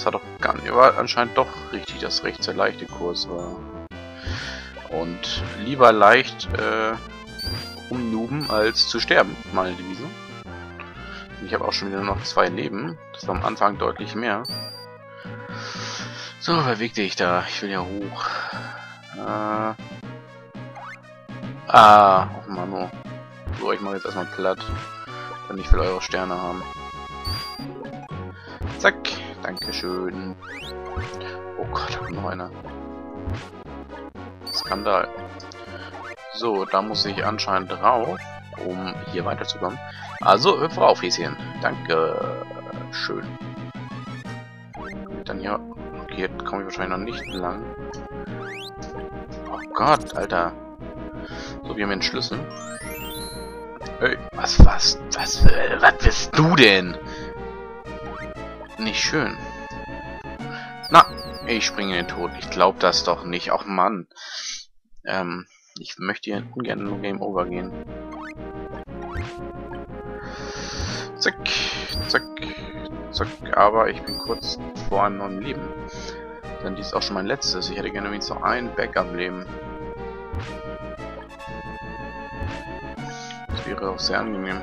Das hat doch gar nicht, war anscheinend doch richtig, dass rechts der leichte Kurs war. Und lieber leicht umnuben, als zu sterben, meine Devise. Ich habe auch schon wieder nur noch 2 Leben. Das war am Anfang deutlich mehr. So, verwegte ich da. Ich will ja hoch. Oh Mann, oh. So, ich mache jetzt erstmal platt. Damit ich will eure Sterne haben. Zack. Dankeschön. Oh Gott, da kommt noch einer. Skandal. So, da muss ich anscheinend drauf, um hier weiterzukommen. Also, hüpf rauf, Häschen. Danke. Schön. Dann hier. Okay, jetzt komme ich wahrscheinlich noch nicht lang. Oh Gott, Alter. So, wir haben den Schlüssel. Ey, was bist du denn? Nicht schön. Na, ich springe in den Tod. Ich glaube das doch nicht. Ach Mann. Ich möchte hier ungern nur Game Over gehen. Zack, zack, zack. Aber ich bin kurz vor einem neuen Leben. Denn dies ist auch schon mein letztes. Ich hätte gerne übrigens noch ein Backup-Leben. Das wäre auch sehr angenehm.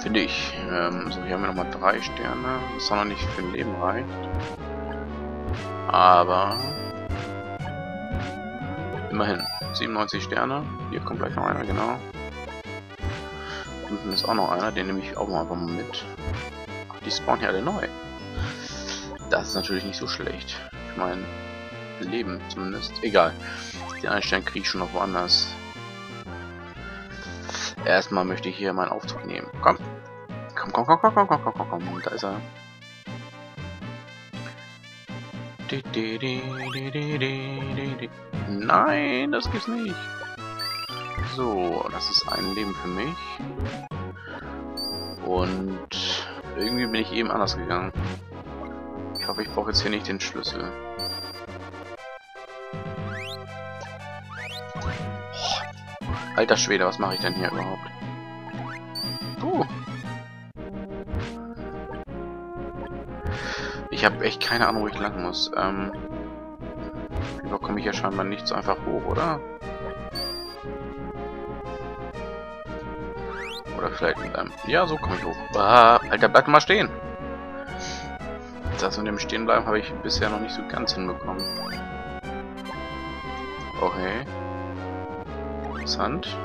Finde ich. So, hier haben wir nochmal 3 Sterne. Das auch noch nicht für ein Leben reicht. Aber immerhin. 97 Sterne. Hier kommt gleich noch einer, genau. Unten ist auch noch einer. Den nehme ich auch mal einfach mal mit. Ach, die spawnen ja alle neu. Das ist natürlich nicht so schlecht. Ich meine, Leben zumindest. Egal. Den einen Stern kriege ich schon noch woanders. Erstmal möchte ich hier meinen Aufzug nehmen. Komm. Komm, komm, komm, komm, komm, komm, komm, komm. Da ist er. Nein, das gibt's nicht. So, das ist ein Leben für mich. Und irgendwie bin ich eben anders gegangen. Ich hoffe, ich brauche jetzt hier nicht den Schlüssel. Alter Schwede, was mache ich denn hier überhaupt? Ich habe echt keine Ahnung, wo ich lang muss. Da komme ich ja scheinbar nicht so einfach hoch, oder? Oder vielleicht mit einem... Ja, so komme ich hoch. Alter, bleib mal stehen! Das mit dem Stehenbleiben habe ich bisher noch nicht so ganz hinbekommen. Okay. Interessant.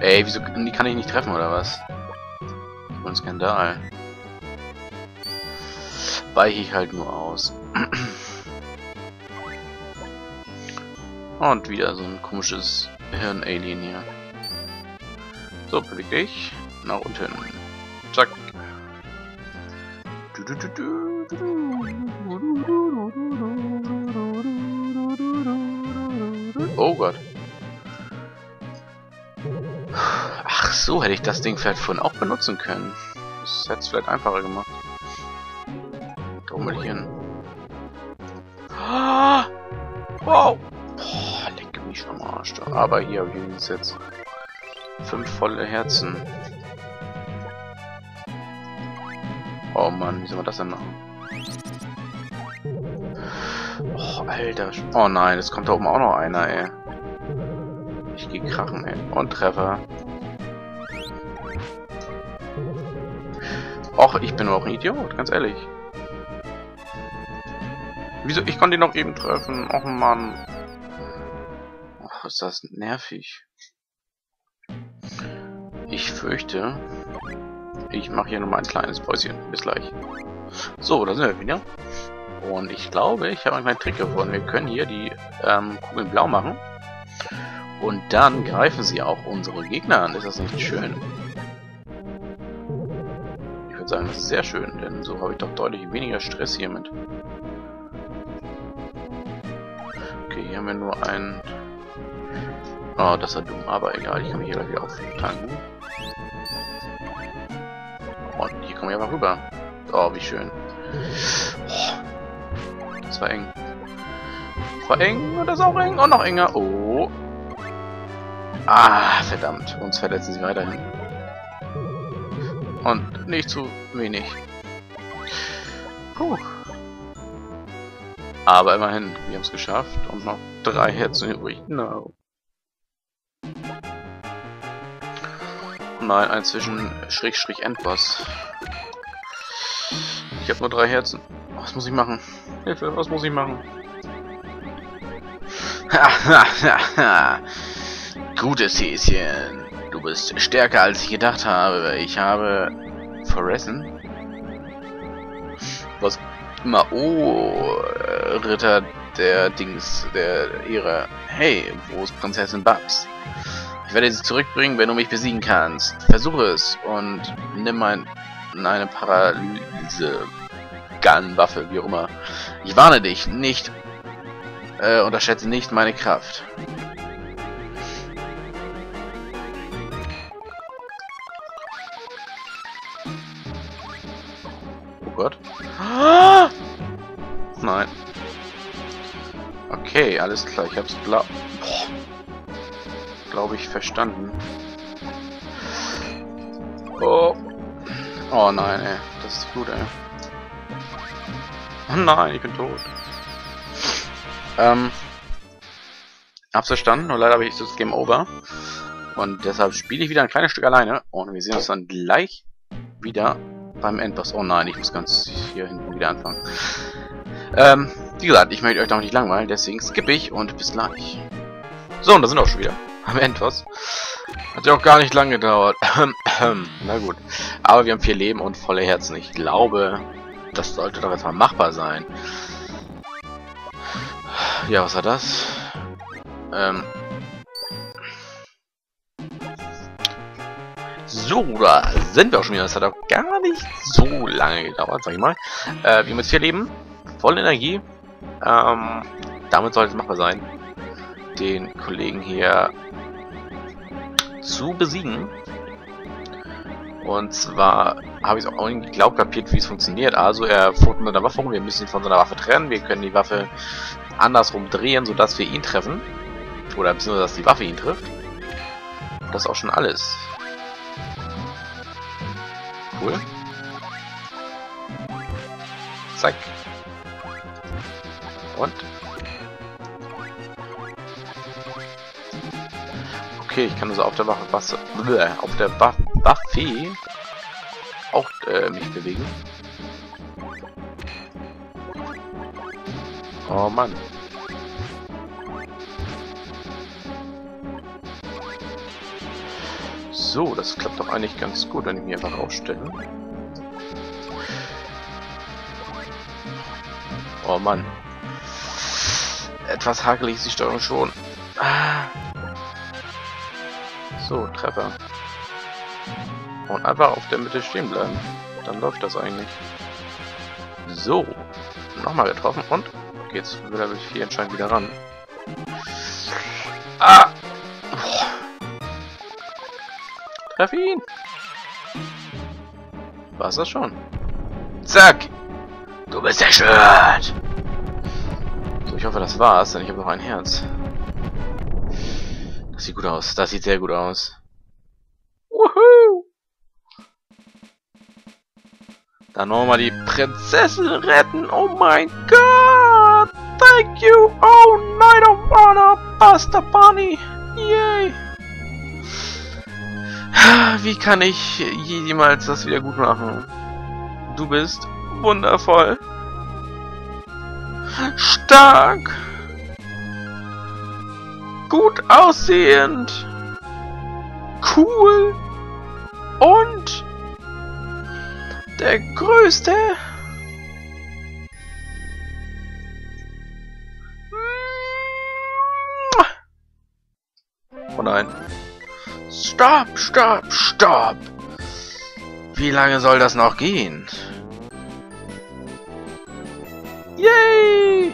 Ey, wieso... Die kann ich nicht treffen, oder was? So ein Skandal. Weiche ich halt nur aus. Und wieder so ein komisches Hirn-Alien hier. So, beweg dich. Nach unten. Zack. Oh Gott. Ach so, hätte ich das Ding vielleicht vorhin auch benutzen können. Das hätte es vielleicht einfacher gemacht. Da oben will ich hin. Ah! Wow! Boah, leck mich am Arsch. Aber hier habe ich jetzt 5 volle Herzen. Oh Mann, wie soll man das denn machen? Oh, Alter. Oh nein, es kommt da oben auch noch einer, ey. Ich gehe krachen, ey. Und Treffer. Och, ich bin auch ein Idiot, ganz ehrlich. Wieso? Ich konnte ihn noch eben treffen. Och Mann. Och, ist das nervig. Ich fürchte... Ich mache hier nochmal ein kleines Päuschen. Bis gleich. So, da sind wir wieder. Und ich glaube, ich habe einen kleinen Trick gefunden. Wir können hier die Kugeln blau machen. Und dann greifen sie auch unsere Gegner an. Ist das nicht schön? Ich würde sagen, das ist sehr schön. Denn so habe ich doch deutlich weniger Stress hiermit. Okay, hier haben wir nur einen... Oh, das war dumm. Aber egal, ich kann mich hier gleich wieder auftanken. Und hier komme ich aber rüber. Oh, wie schön. Oh, das war eng. Das war eng und das ist auch eng und noch enger. Oh. Ah, verdammt. Uns verletzen sie weiterhin. Und nicht zu wenig. Puh. Aber immerhin, wir haben es geschafft. Und noch 3 Herzen übrig. No. Nein, ein Zwischen-Schrägstrich-Endboss. Ich habe nur 3 Herzen. Was muss ich machen? Hilfe, was muss ich machen? Gutes Häschen. Du bist stärker als ich gedacht habe. Ich habe vergessen. Was immer. Oh, Ritter der Dings, der Ehre. Hey, wo ist Prinzessin Babs? Ich werde sie zurückbringen, wenn du mich besiegen kannst. Versuche es und nimm eine Paralyse. Gun-Waffe, wie auch immer. Ich warne dich, nicht. Unterschätze nicht meine Kraft. Oh Gott. Ah! Nein. Okay, alles klar. Ich hab's glaube ich verstanden. Oh. Oh nein, ey. Das ist gut, ey. Oh nein, ich bin tot. Hab's verstanden, nur leider habe ich das Game Over. Und deshalb spiele ich wieder ein kleines Stück alleine. Und wir sehen uns dann gleich wieder beim Endboss. Oh nein, ich muss ganz hier hinten wieder anfangen. Wie gesagt, ich möchte euch noch nicht langweilen, deswegen skippe ich und bis gleich. So, und da sind wir auch schon wieder am Endboss. Hat ja auch gar nicht lang gedauert. Na gut. Aber wir haben 4 Leben und volle Herzen. Ich glaube, das sollte doch erstmal machbar sein. Ja, was war das? So, da sind wir auch schon wieder. Das hat auch gar nicht so lange gedauert, sag ich mal. Wir haben jetzt 4 Leben, voll Energie. Damit sollte es machbar sein, den Kollegen hier zu besiegen. Und zwar habe ich es auch irgendwie glaub kapiert, wie es funktioniert. Also er fuhrt mit einer Waffe rum, wir müssen ihn von seiner Waffe trennen, wir können die Waffe andersrum drehen, sodass wir ihn treffen. Oder beziehungsweise, dass die Waffe ihn trifft. Das ist auch schon alles. Cool. Zack. Und? Okay, ich kann also auf der Waffe auch mich bewegen. Oh Mann. So, das klappt doch eigentlich ganz gut, wenn ich mich einfach aufstelle. Oh Mann. Etwas hakelig ist die Steuerung schon. Ah. So, Treffer. Und einfach auf der Mitte stehen bleiben. Dann läuft das eigentlich. So. Nochmal getroffen und jetzt will er mit 4 anscheinend wieder ran. Ah! Treff ihn! War's das schon? Zack! Du bist zerstört! So, ich hoffe, das war's, denn ich habe noch ein Herz. Das sieht gut aus. Das sieht sehr gut aus. Wuhu! Dann nochmal die Prinzessin retten! Oh mein Gott! Thank you! Oh nein, oh Mann! Basta Bunny! Yay! Wie kann ich jemals das wieder gut machen? Du bist wundervoll! Stark! Gut aussehend! Cool! Und der größte Oh nein. Stopp, stopp, stopp. Wie lange soll das noch gehen? Yay!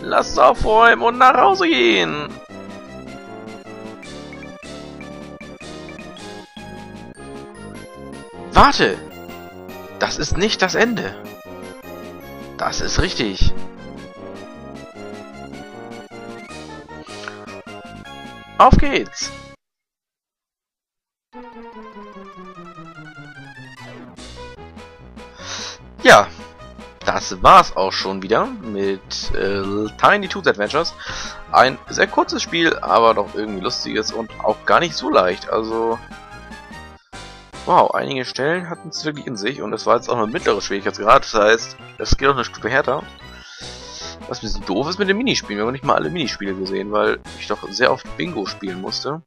Lasst aufräumen und nach Hause gehen. Warte! Das ist nicht das Ende. Das ist richtig. Auf geht's! Ja, das war's auch schon wieder mit Tiny Toons Adventures. Ein sehr kurzes Spiel, aber doch irgendwie lustiges und auch gar nicht so leicht. Also, wow, einige Stellen hatten es wirklich in sich und es war jetzt auch noch ein mittlerer Schwierigkeitsgrad. Das heißt, es geht auch eine Stufe härter. Was ein bisschen doof ist mit den Minispielen. Wir haben nicht mal alle Minispiele gesehen, weil ich doch sehr oft Bingo spielen musste.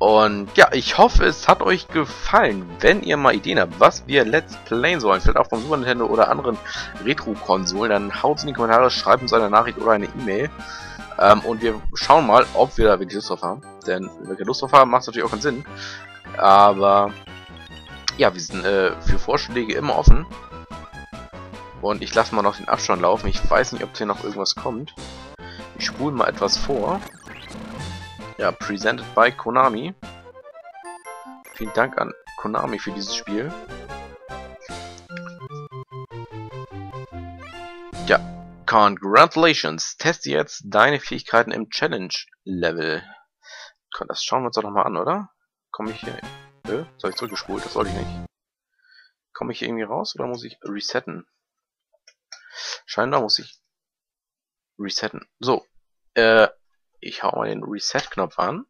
Und ja, ich hoffe, es hat euch gefallen. Wenn ihr mal Ideen habt, was wir Let's Playen sollen, vielleicht auch vom Super Nintendo oder anderen Retro-Konsolen, dann haut es in die Kommentare, schreibt uns eine Nachricht oder eine E-Mail. Und wir schauen mal, ob wir da wirklich Lust drauf haben. Denn wenn wir keine Lust drauf haben, macht es natürlich auch keinen Sinn. Aber ja, wir sind für Vorschläge immer offen. Und ich lasse mal noch den Abstand laufen. Ich weiß nicht, ob hier noch irgendwas kommt. Ich spule mal etwas vor. Ja, presented by Konami. Vielen Dank an Konami für dieses Spiel. Ja, congratulations. Teste jetzt deine Fähigkeiten im Challenge-Level. Das schauen wir uns doch nochmal an, oder? Komme ich hier... Das habe ich zurückgespult, das wollte ich nicht. Komme ich hier irgendwie raus oder muss ich resetten? Scheinbar muss ich resetten. So, ich hau mal den Reset-Knopf an.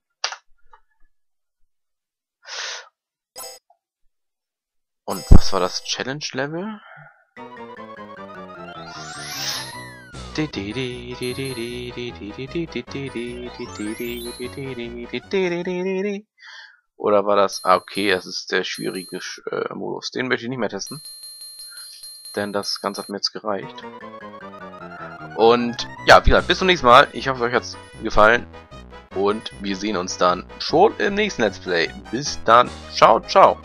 Und was war das Challenge-Level? Oder war das... Ah, okay, das ist der schwierige Modus. Den möchte ich nicht mehr testen. Denn das Ganze hat mir jetzt gereicht. Und ja, wie gesagt, bis zum nächsten Mal. Ich hoffe, euch hat es gefallen. Und wir sehen uns dann schon im nächsten Let's Play. Bis dann. Ciao, ciao.